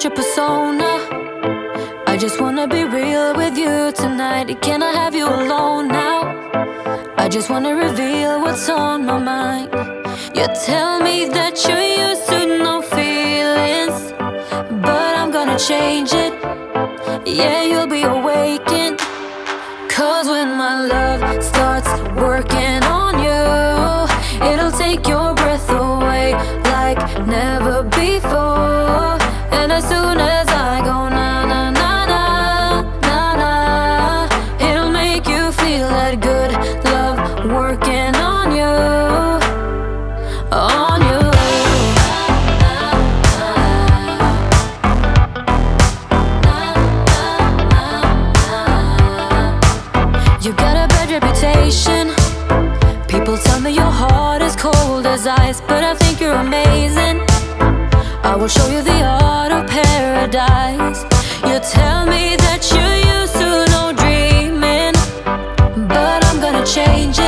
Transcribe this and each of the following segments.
build your persona. I just wanna be real with you tonight. Can I have you alone now? I just wanna reveal what's on my mind. You tell me that you're used to no feelings, but I'm gonna change it. Yeah, you'll be awakened. 'Cause when my love starts working on you, it'll take your breath away like never before. And as soon as I go na na na na na na, it'll make you feel that good love working on you, on you. You got a bad reputation. People tell me your heart is cold as ice, but I think you're amazing. I will show you the art of paradise. You tell me that you're used to no dreaming, but I'm gonna change it.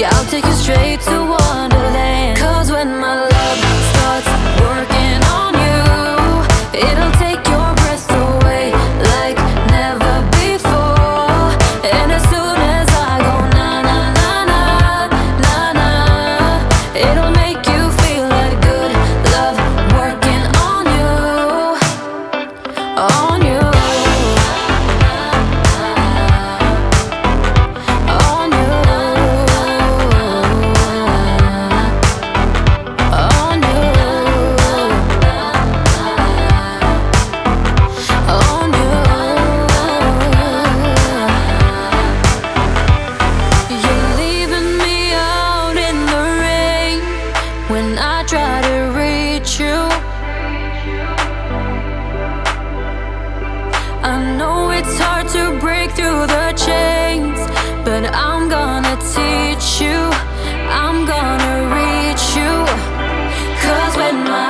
Yeah, I'll take you straight to Wonderland. 'Cause when my love starts working on you, it'll take your breath away like never before. And as soon as I go na na na na na na, it'll make you feel that good love working on you, on you, on you. You're leaving me out in the rain when I try to reach you. I know it's hard to break through the chains, but I'm gonna teach you, I'm gonna reach you. 'Cause when my love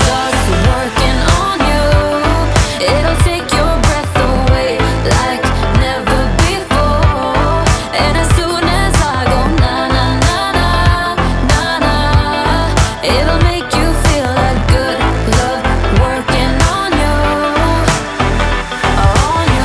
starts working on you, it'll take your breath away like never before. And as soon as I go na na na na na na, it'll make you feel that good love working on you, on you, on you.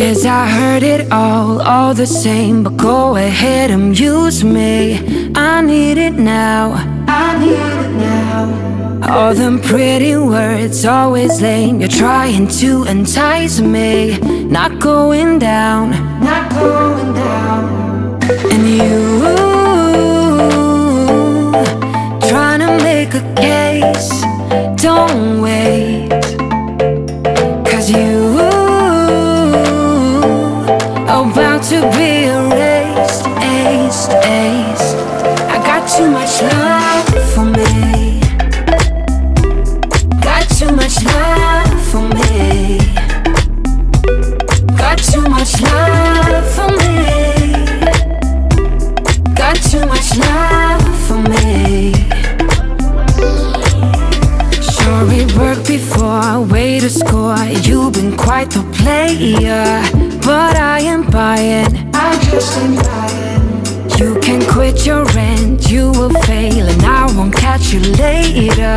'Cause I heard it all the same, but go ahead and use me. I need it now, I need it now. All them pretty words, always lame. You're trying to entice me, not going down, not going down. And you, trying to make a case, don't wait. 'Cause you about to be erased, aced, aced. I got too much love for me, got too much love for me, got too much love for me, got too much love for me. Sure it worked before, way to score. You've been quite the player, but I ain't buying, I just ain't buying. You can quit your rent, you will fail, and I won't catch you later.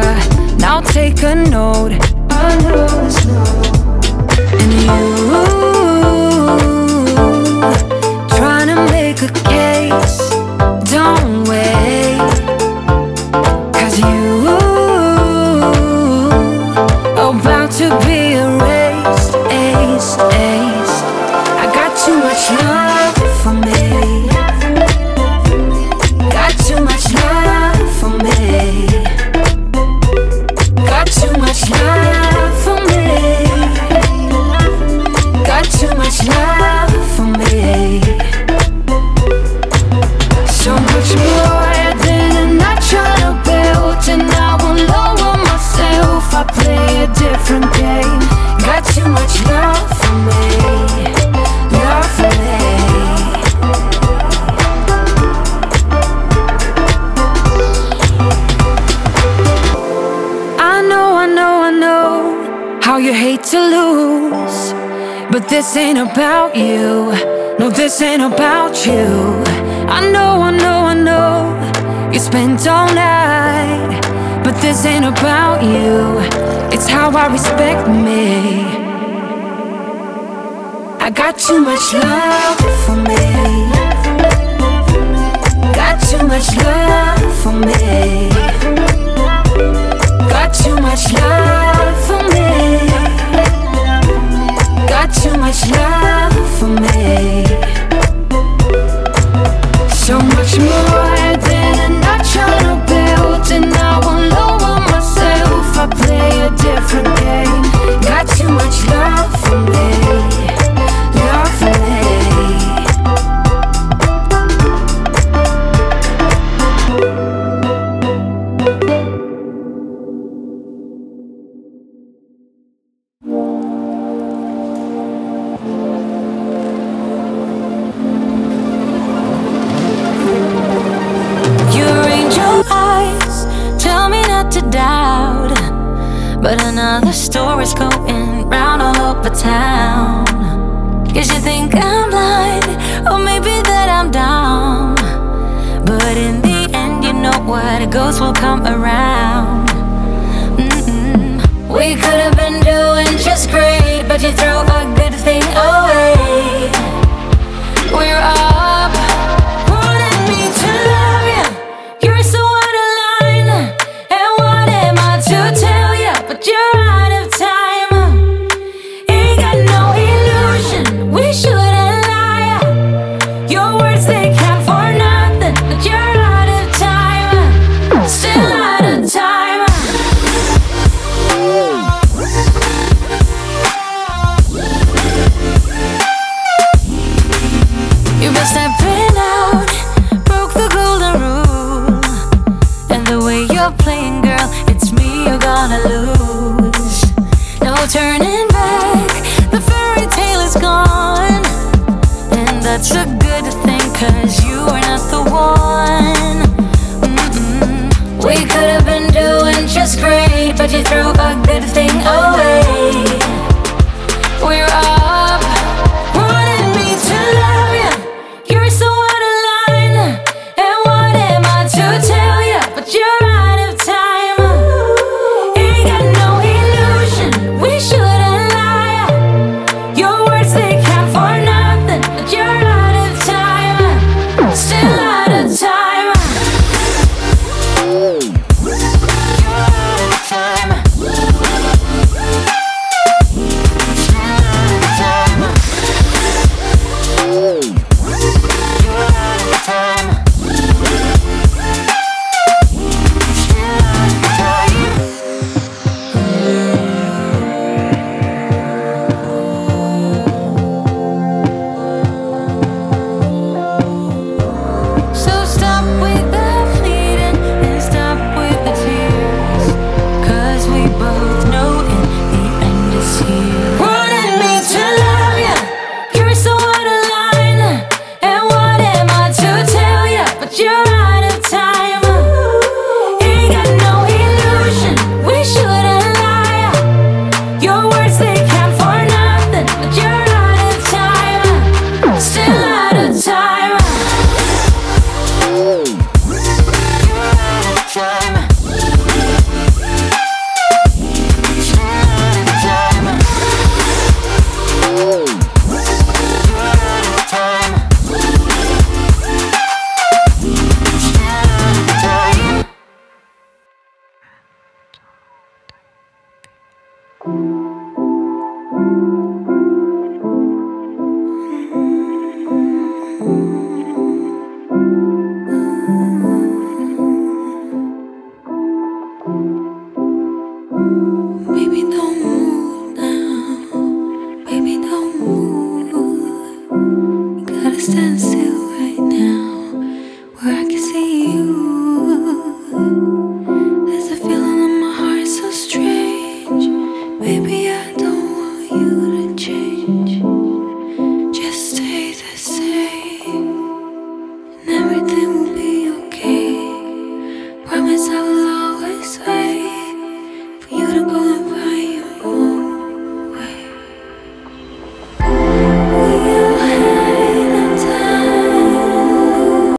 Now take a note, a note, no. And you, trying to make a case, don't wait. 'Cause you, about to be erased, aced, aced. Got too much love for me, got lot to lose, but this ain't about you. No, this ain't about you. I know, you spent all night, but this ain't about you. It's how I respect me. I got too much love for me. Got too much love for me. Got too much love for me. Got too much love for me. So much more than I'm not trying to build, and I won't lower myself. I play a different game. Got too much love for me. Love for me. But another story's going round all over town. Guess you think I'm blind, or maybe that I'm dumb. But in the end, you know what goes will come around. We could have been doing just great, but you threw a good thing away. We're up, wanting me to love you. You're so out of line, and what am I to tell? You're out of time. Ain't got no illusion. We shouldn't lie. Your words, they count for nothing. But you're out of time. Still out of time. You've been stepping out, broke the golden rule, and the way you're playing, girl, it's me you're gonna lose. Turning back, the fairy tale is gone, and that's a good thing, cause you are not the one. We could have been doing just great, but you threw a good thing away. We're up, wanting me to love you. You're so out of line, and what am I to tell you? But you're out of time. Ain't got no illusion. We should. Distance.